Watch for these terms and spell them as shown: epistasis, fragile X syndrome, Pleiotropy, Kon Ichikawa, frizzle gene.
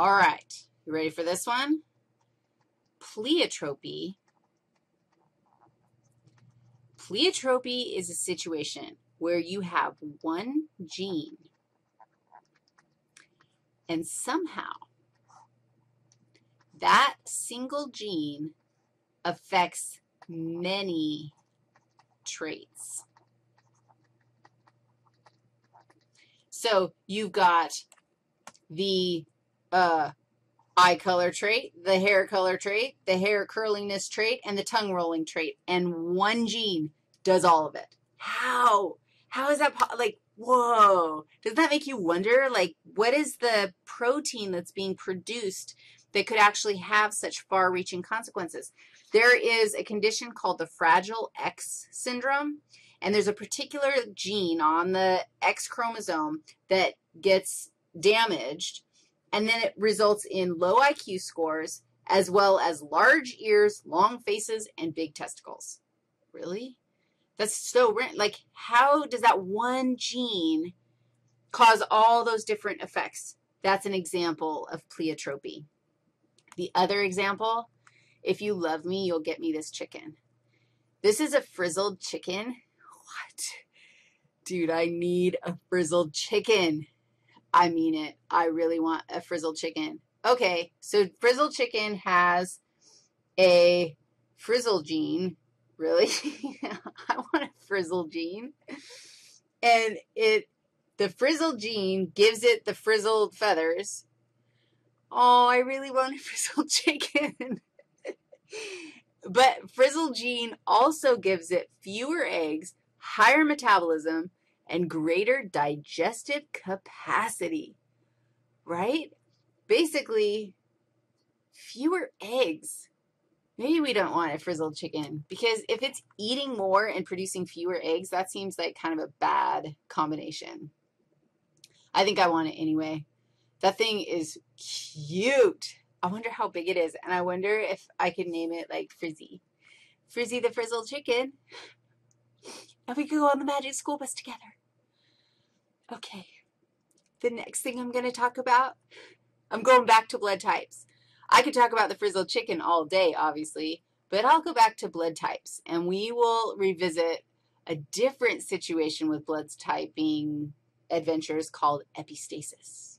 All right, you ready for this one? Pleiotropy. Pleiotropy is a situation where you have one gene and somehow that single gene affects many traits. So you've got the eye color trait, the hair color trait, the hair curliness trait, and the tongue rolling trait, and one gene does all of it. How is that, like, whoa. Doesn't that make you wonder, like, what is the protein that's being produced that could actually have such far-reaching consequences? There is a condition called the fragile X syndrome, and there's a particular gene on the X chromosome that gets damaged, and then it results in low IQ scores as well as large ears, long faces, and big testicles. Really? That's so rare. Like, how does that one gene cause all those different effects? That's an example of pleiotropy. The other example, if you love me, you'll get me this chicken. This is a frizzled chicken. What? Dude, I need a frizzled chicken. I mean it. I really want a frizzled chicken. Okay, so frizzled chicken has a frizzle gene. Really? I want a frizzle gene. And the frizzle gene gives it the frizzled feathers. Oh, I really want a frizzled chicken. But frizzle gene also gives it fewer eggs, higher metabolism, and greater digestive capacity, right? Basically, fewer eggs. Maybe we don't want a frizzled chicken because if it's eating more and producing fewer eggs, that seems like kind of a bad combination. I think I want it anyway. That thing is cute. I wonder how big it is, and I wonder if I could name it like Frizzy. Frizzy the frizzled chicken. And we could go on the magic school bus together. Okay. The next thing I'm going to talk about, I'm going back to blood types. I could talk about the frizzled chicken all day, obviously, but I'll go back to blood types, and we will revisit a different situation with blood typing adventures called epistasis.